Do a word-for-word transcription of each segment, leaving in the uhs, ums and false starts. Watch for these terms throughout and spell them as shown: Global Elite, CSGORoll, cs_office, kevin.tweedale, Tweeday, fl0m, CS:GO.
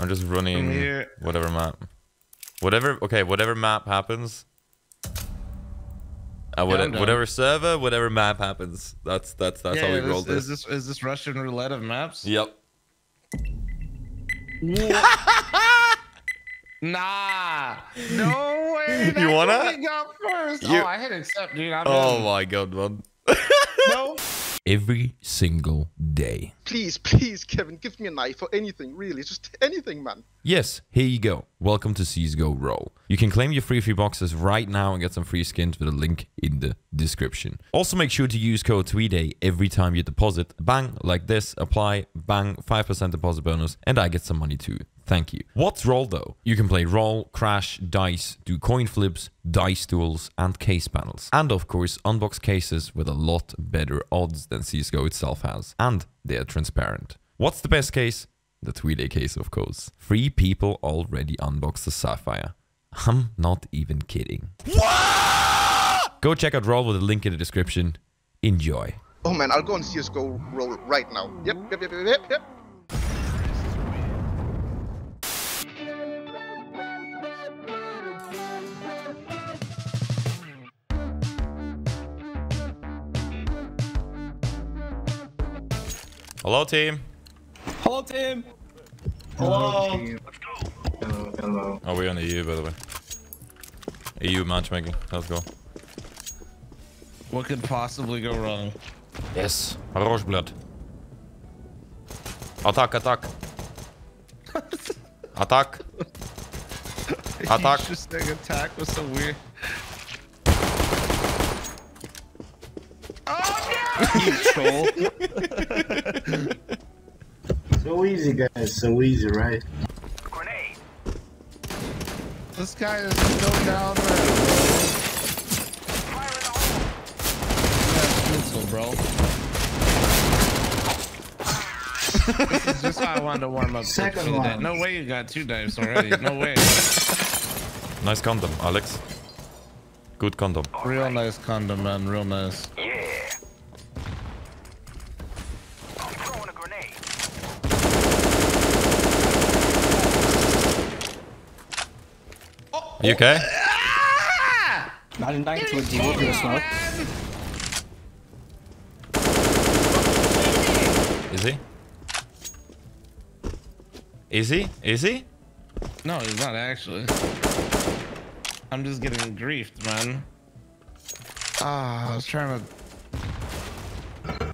I'm just running yeah. whatever map. Whatever, okay, whatever map happens. Uh, what, whatever server, whatever map happens. That's that's that's yeah, how we this, rolled this. Is this is this Russian roulette of maps? Yep. Nah. No way. You wanna? First. You... Oh, I hit accept, dude. I'm oh done. My god, man. No. Every single day. Please, please, Kevin, give me a knife or anything, really. Just anything, man. Yes, here you go. Welcome to C S G O Roll. You can claim your free free boxes right now and get some free skins with a link in the description. Also, make sure to use code Tweeday every time you deposit. Bang, like this, apply, bang, five percent deposit bonus, and I get some money too. Thank you. What's Roll, though? You can play Roll, Crash, Dice, do coin flips, dice duels, and case panels. And of course, unbox cases with a lot better odds than C S G O itself has. And they are transparent. What's the best case? The Tweeday case, of course. Three people already unboxed the Sapphire. I'm not even kidding. What? Go check out Roll with a link in the description. Enjoy. Oh man, I'll go on C S G O Roll right now. Yep, yep, yep, yep, yep. Hello, team. Hello, team. Hello. Hello. Let's go. Hello. Hello. Oh, we're on the E U, by the way. E U matchmaking. Let's go. What could possibly go wrong? Yes. Roche blood. Attack! Attack! Attack! Attack! Just saying attack was so weird. You troll. So easy, guys. So easy, right? Grenade. This guy is still down there. Fire it off. Missile, bro. This is just how I wanted to warm up. Second one. No way you got two dives already. No way. Nice condom, Alex. Good condom. Real right. Nice condom, man. Real nice. Yeah. Are you okay? Not in time to a deal with yourself. Is he? Is he? Is he? No, he's not actually. I'm just getting griefed, man. Ah, I was trying to.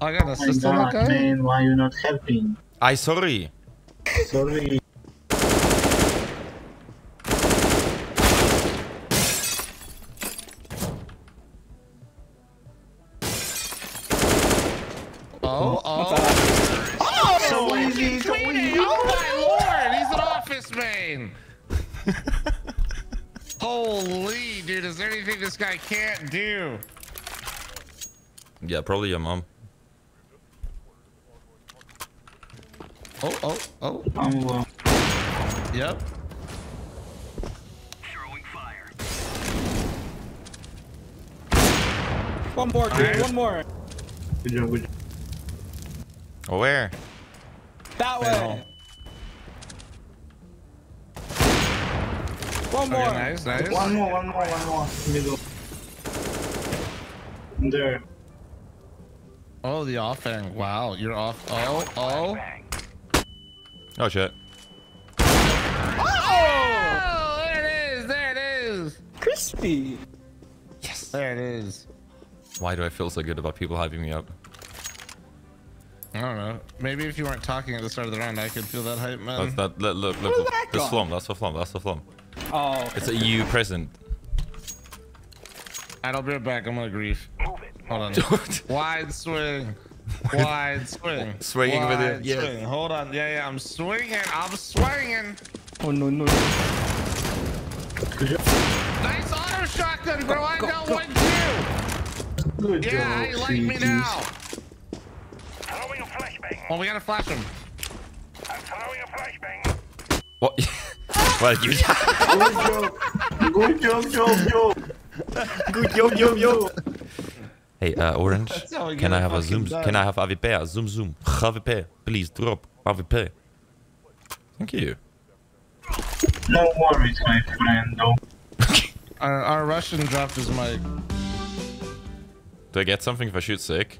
I got an assist on that guy. Man, why you not helping? I sorry. Sorry. Oh, oh. Oh, so easy, so easy. Oh my lord, he's an office man. Holy dude, is there anything this guy can't do? Yeah, probably your mom. Oh, oh, oh. I'm low. Yep. Throwing fire. One more, dude, right. One more. Good job, good job. Where? That way. One more. Okay, nice, nice. One more, one more, one more. Middle. There. Oh, the offhand. Wow, you're off. Oh, oh. Oh, shit. Oh! Oh! There it is, there it is. Crispy. Yes. There it is. Why do I feel so good about people hyping me up? I don't know. Maybe if you weren't talking at the start of the round, I could feel that hype, man. That's that. Look, look, look. look. That's flum. That's the flum. That's the flum. Oh. Okay. It's a E U present. Alright, I'll be right back. I'm gonna grief. Move it. Hold on. Wide swing. Wide swing. Swinging Wide with it. Yeah. Swing. Hold on. Yeah, yeah. I'm swinging. I'm swinging. Oh no, no. Nice auto shotgun, bro. Go, I got go, go. one too. Good yeah, job, you like me now. Well, we gotta flash him. I'm throwing a flashbang. What? Well, you. Good job, yo, yo. Good yo, yo, yo. Hey, uh, Orange. Can I have a zoom? Done. Can I have A V P? Zoom, zoom. A V P, please drop A V P. Thank you. No worries, my friend. our, our Russian dropped his mic. Do I get something if I shoot sick?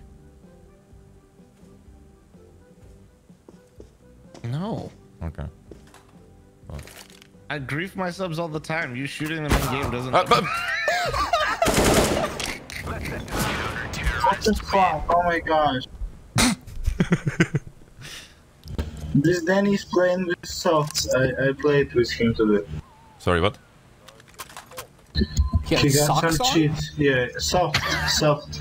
No. Okay. Oh. I grief my subs all the time. You shooting them in game doesn't. Uh, but... what the fuck? Oh my gosh. This Danny's playing with softs. I, I played with him today. Sorry, what? He, he got some cheats. Yeah, soft, soft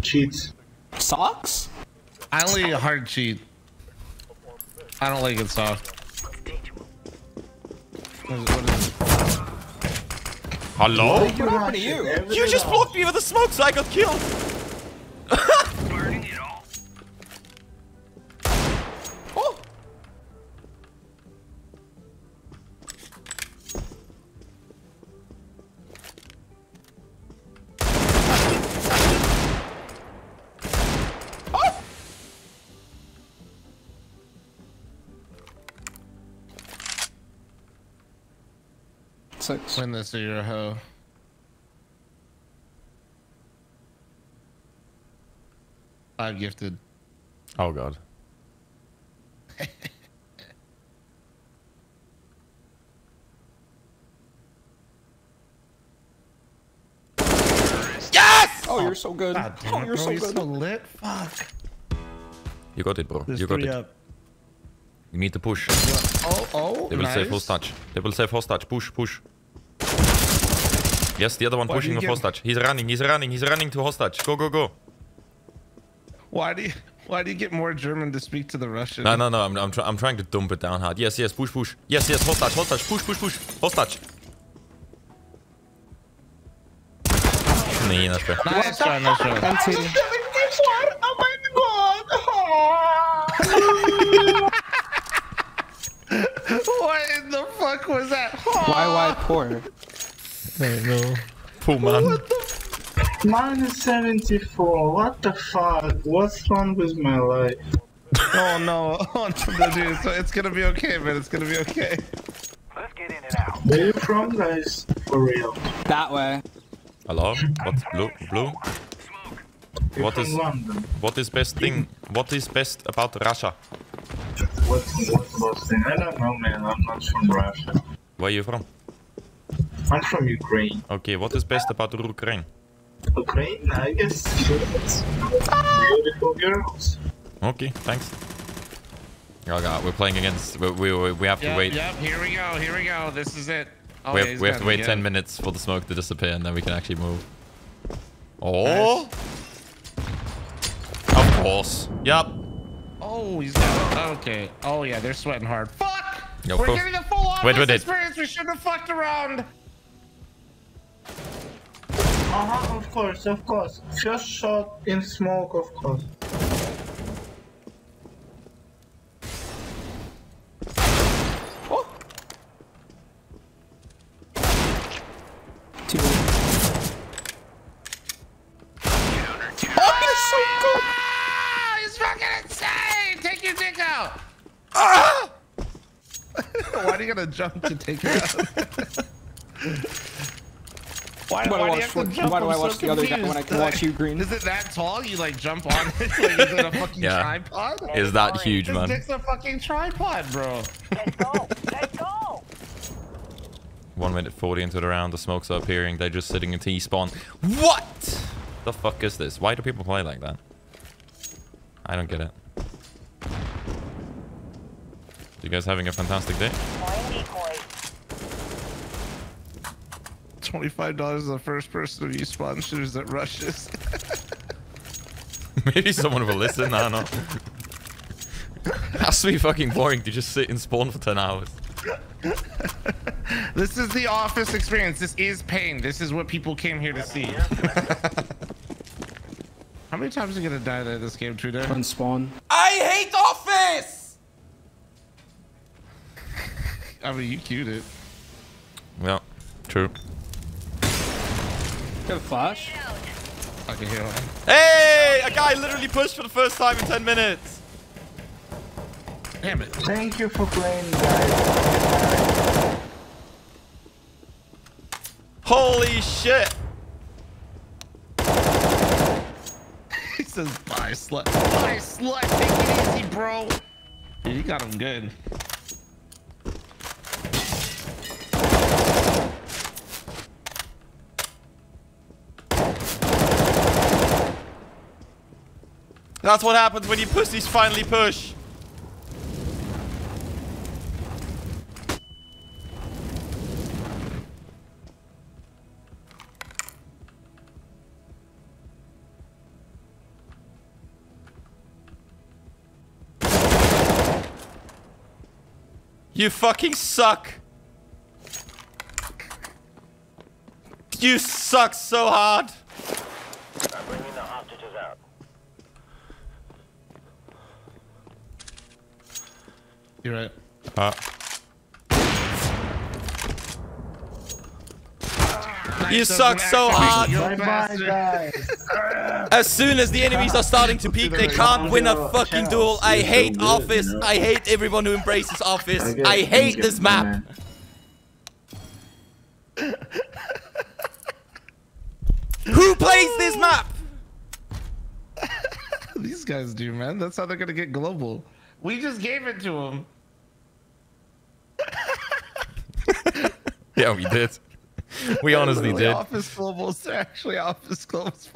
cheats. Socks? I only eat a hard cheat. I don't like it soft. What is, what is Hello? What happened to you? Everything you just blocked me with the smoke, so I got killed. Oh. Oh. Six. Win this or you're a hoe. Five gifted. Oh god. Yes! Oh, you're so good. God, oh, you're bro, so, good. so lit. Fuck. You got it, bro. There's you got it. Up. You need to push. Oh, oh, They will nice. save first touch. They will save first touch. Push, push. Yes, the other one Why pushing the first touch. He's running, he's running, he's running to hostage. Go, go, go. Why do you why do you get more German to speak to the Russian? No, no, no. I'm I'm, try, I'm trying to dump it down hard. Yes, yes. Push, push. Yes, yes. Hostage, hostage. Push, push, push. Hostage. Nee, that's fair. Nice try, nice try. I'm seventy-four. Oh my god. Oh. What in the fuck was that? Oh. Why, why poor? I know. Poor man. What the minus seventy-four, what the fuck? What's wrong with my life? Oh no, oh no, dude, so it's gonna be okay, man, it's gonna be okay. Let's get in and out. Where are you from, guys? For real. That way. Hello? What's blue? Blue? What is, what is best thing? What is best about Russia? What's, what's best thing? I don't know, man, I'm not from Russia. Where are you from? I'm from Ukraine. Okay, what is best about Ukraine? Ukraine, I guess. Beautiful girls. Okay, thanks. Oh god, we're playing against. We we we have yep, to wait. Yep, here we go. Here we go. This is it. Oh, we have, yeah, we have to wait ten minutes for the smoke to disappear, and then we can actually move. Oh. Nice. Of course. Yep. Oh, he's got. Okay. Oh yeah, they're sweating hard. Fuck. Yo, we're getting a full office wait, wait, experience. It. We shouldn't have fucked around. Uh-huh, of course, of course. Just shot in smoke, of course. Oh. Two. Oh, he's so good! Ah, he's fucking insane! Take your dick out! Ah! Why do you gotta jump to take it out? Why, why, why do, do, watch, why do I watch so the other guy when I can watch you, Green? Is it that tall? You like jump on it? Like, is it a fucking yeah. tripod? It's oh, that huge, this man. This dick's a fucking tripod, bro. Let's go. Let's go. one minute forty into the round. The smoke's up here, and they're just sitting in T-spawn. What the fuck is this? Why do people play like that? I don't get it. You guys having a fantastic day? twenty-five dollars is the first person who you spawn shooters that rushes. Maybe someone will listen, I don't know. Has to be fucking boring to just sit and spawn for ten hours. This is the office experience. This is pain. This is what people came here to see. How many times are you gonna die there this game, Tweeday? One spawn. I hate office! I mean, you queued it. Well, true. Flash. I can hear him. Hey, a guy literally pushed for the first time in ten minutes. Damn it. Thank you for playing, guys. Holy shit! He says, bye, slut. Bye, slut. Take it easy, bro. Dude, you got him good. That's what happens when you pussies finally push. You fucking suck. You suck so hard. I'm bringing the hostages out. You're right. Uh. You suck so hard. As soon as the enemies are starting to peek, they can't win a fucking duel. I hate Office. I hate everyone who embraces Office. I hate this map. Who plays this map? These guys do, man. That's how they're gonna get global. We just gave it to them. Yeah, we did. We honestly did. Office globals, they're actually Office globals.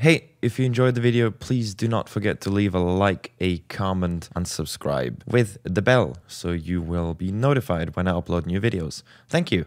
Hey, if you enjoyed the video, please do not forget to leave a like, a comment, and subscribe with the bell so you will be notified when I upload new videos. Thank you.